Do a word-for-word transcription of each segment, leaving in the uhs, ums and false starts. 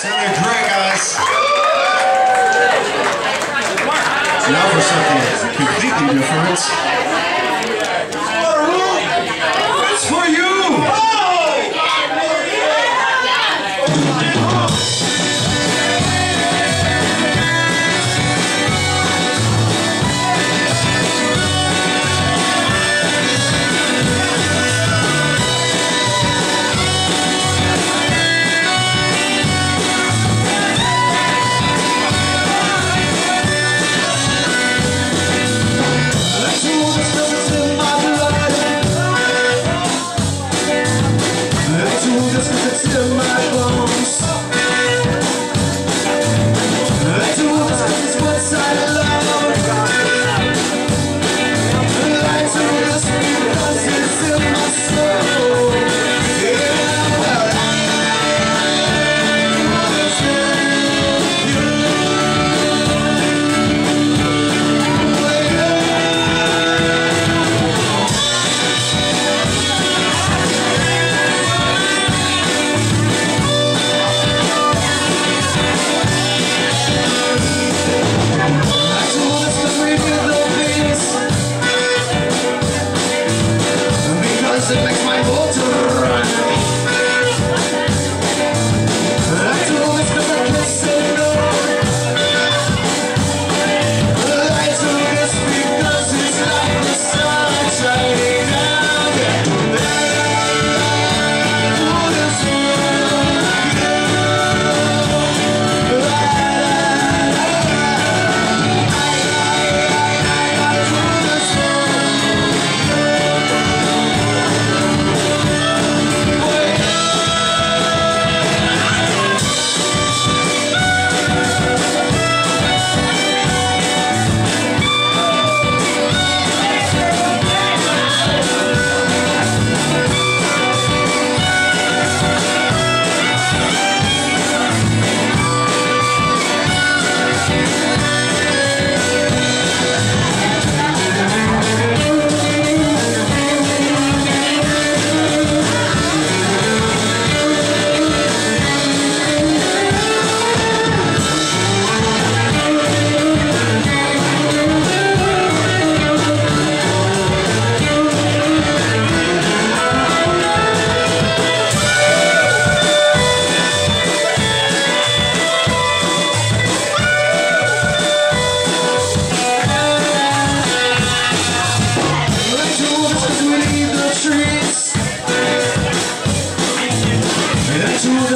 Senator Gray, guys. So now for something completely different.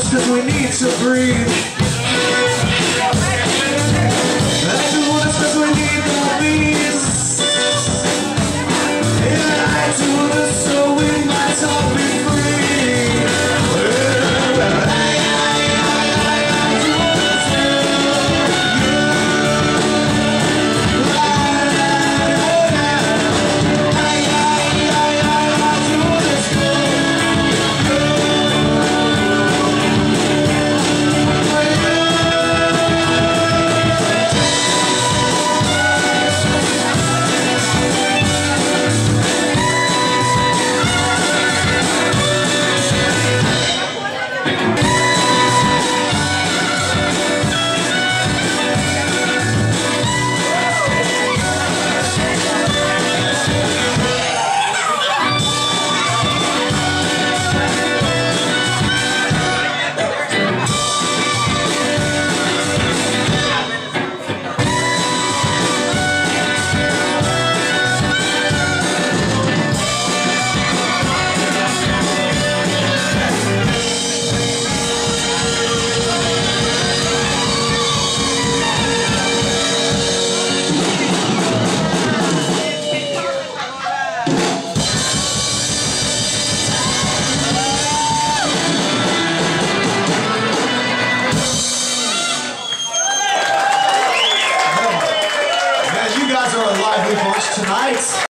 Because we need to breathe.